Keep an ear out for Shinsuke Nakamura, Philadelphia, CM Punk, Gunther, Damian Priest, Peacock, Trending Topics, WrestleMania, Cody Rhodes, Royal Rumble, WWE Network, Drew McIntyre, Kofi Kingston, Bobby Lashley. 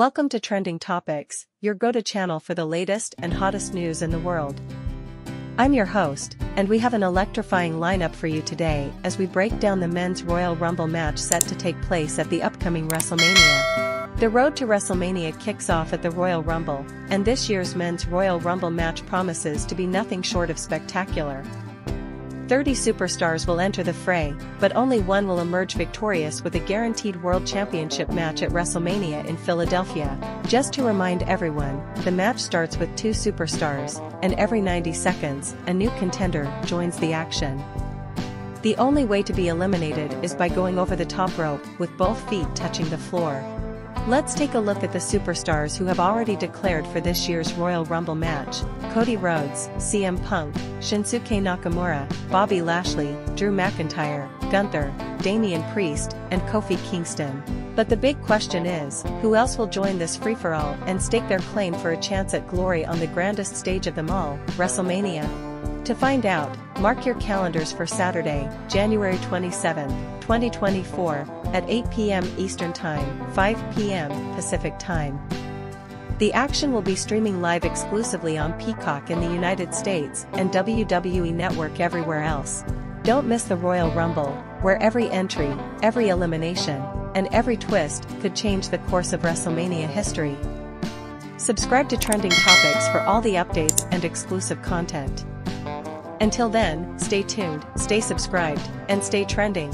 Welcome to Trending Topics, your go-to channel for the latest and hottest news in the world. I'm your host, and we have an electrifying lineup for you today as we break down the men's Royal Rumble match set to take place at the upcoming WrestleMania. The road to WrestleMania kicks off at the Royal Rumble, and this year's men's Royal Rumble match promises to be nothing short of spectacular. 30 superstars will enter the fray, but only one will emerge victorious with a guaranteed world championship match at WrestleMania in Philadelphia. Just to remind everyone, the match starts with 2 superstars, and every 90 seconds, a new contender joins the action. The only way to be eliminated is by going over the top rope, with both feet touching the floor. Let's take a look at the superstars who have already declared for this year's Royal Rumble match: Cody Rhodes, CM Punk, Shinsuke Nakamura, Bobby Lashley, Drew McIntyre, Gunther, Damian Priest, and Kofi Kingston. But the big question is, who else will join this free-for-all and stake their claim for a chance at glory on the grandest stage of them all, WrestleMania? To find out, mark your calendars for Saturday, January 27, 2024, at 8 p.m. Eastern Time, 5 p.m. Pacific Time. The action will be streaming live exclusively on Peacock in the United States and WWE Network everywhere else. Don't miss the Royal Rumble, where every entry, every elimination, and every twist could change the course of WrestleMania history. Subscribe to Trending Topics for all the updates and exclusive content. Until then, stay tuned, stay subscribed, and stay trending.